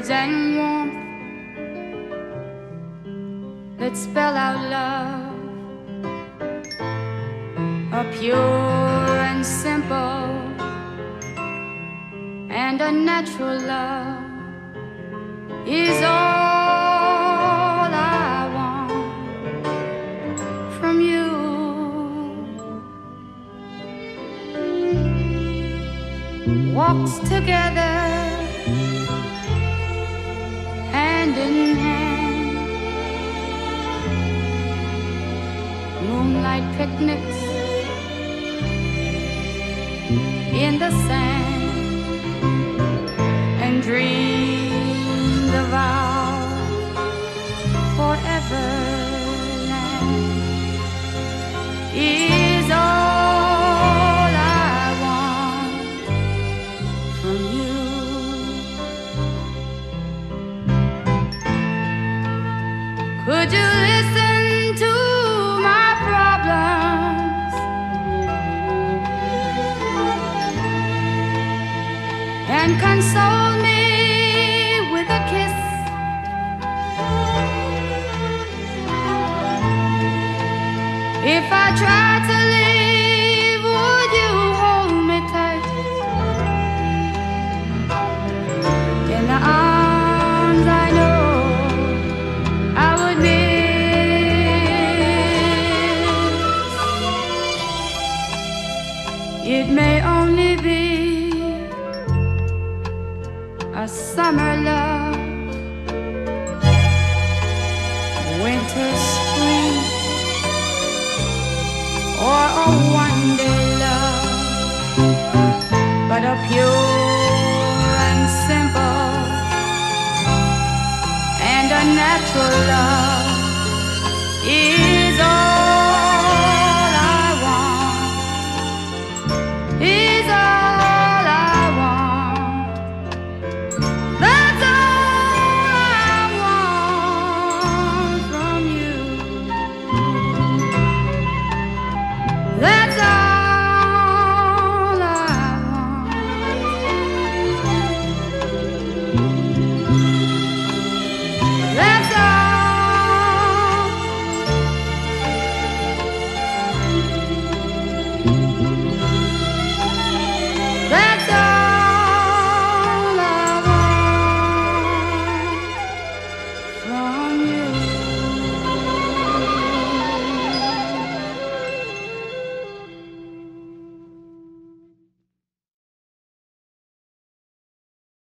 words and warmth that spell out love are pure and simple and a natural love is all I want from you. Walks together hand in hand, moonlight picnics in the sand, and dreams of our forever land is all . Would you listen to my problems and console me with a kiss? If I try to leave, would you hold me tight in the arms I know? It may only be a summer love, winter, spring, or a one-day love, but a pure and simple and a natural love is